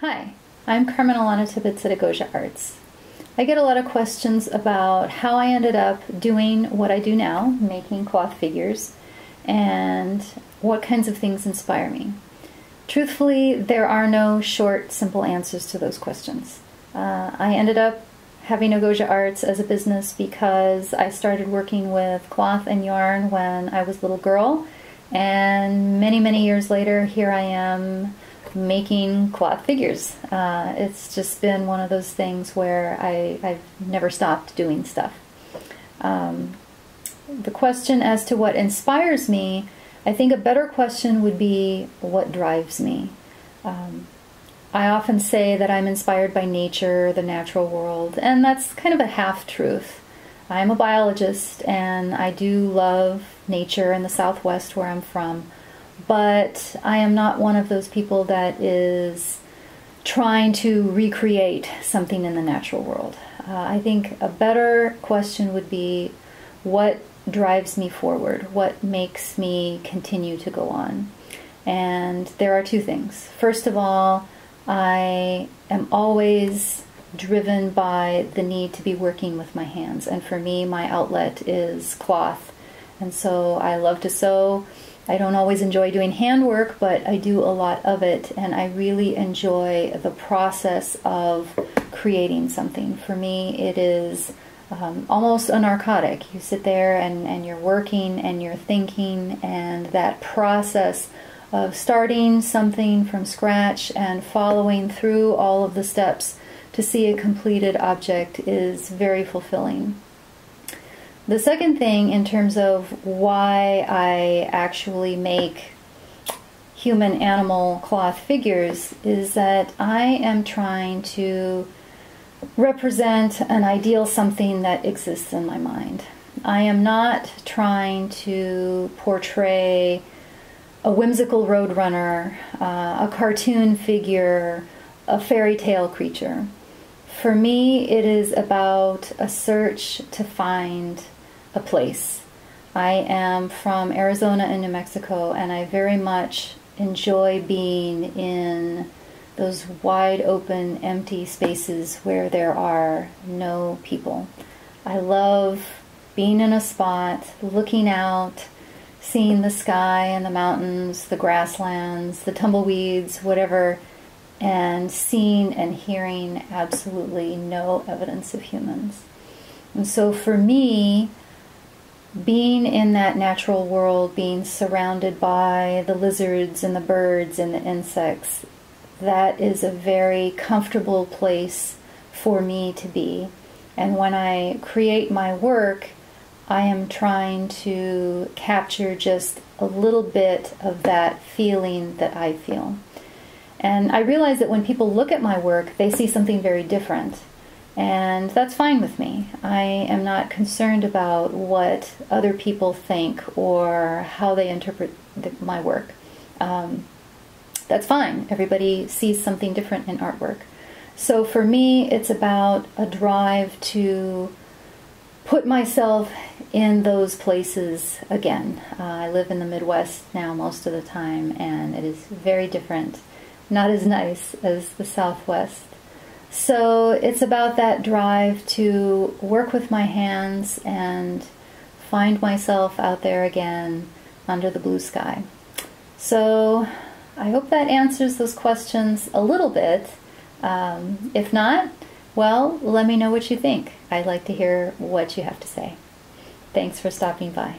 Hi, I'm Carmen Alana Tibbetts at Agosia Arts. I get a lot of questions about how I ended up doing what I do now, making cloth figures, and what kinds of things inspire me. Truthfully, there are no short, simple answers to those questions. I ended up having Agosia Arts as a business because I started working with cloth and yarn when I was a little girl, and many, many years later, here I am making cloth figures. It's just been one of those things where I've never stopped doing stuff. The question as to what inspires me, I think a better question would be what drives me. I often say that I'm inspired by nature, the natural world, and that's kind of a half-truth. I'm a biologist and I do love nature in the Southwest where I'm from, but I am not one of those people that is trying to recreate something in the natural world. I think a better question would be what drives me forward, what makes me continue to go on. And there are two things. First of all, I am always driven by the need to be working with my hands, and for me my outlet is cloth, and so I love to sew. I don't always enjoy doing handwork, but I do a lot of it, and I really enjoy the process of creating something. For me it is almost a narcotic. You sit there and you're working and you're thinking, and that process of starting something from scratch and following through all of the steps to see a completed object is very fulfilling. The second thing in terms of why I actually make human animal cloth figures is that I am trying to represent an ideal something that exists in my mind. I am not trying to portray a whimsical roadrunner, a cartoon figure, a fairy tale creature. For me, it is about a search to find a place. I am from Arizona and New Mexico, and I very much enjoy being in those wide open, empty spaces where there are no people. I love being in a spot, looking out, seeing the sky and the mountains, the grasslands, the tumbleweeds, whatever, and seeing and hearing absolutely no evidence of humans. And so for me, being in that natural world, being surrounded by the lizards and the birds and the insects, that is a very comfortable place for me to be. And when I create my work, I am trying to capture just a little bit of that feeling that I feel. And I realize that when people look at my work, they see something very different. And that's fine with me. I am not concerned about what other people think or how they interpret my work. That's fine. Everybody sees something different in artwork. So for me, it's about a drive to put myself in those places again. I live in the Midwest now most of the time, and it is very different, not as nice as the Southwest. So it's about that drive to work with my hands and find myself out there again under the blue sky. So I hope that answers those questions a little bit. If not, well, let me know what you think. I'd like to hear what you have to say. Thanks for stopping by.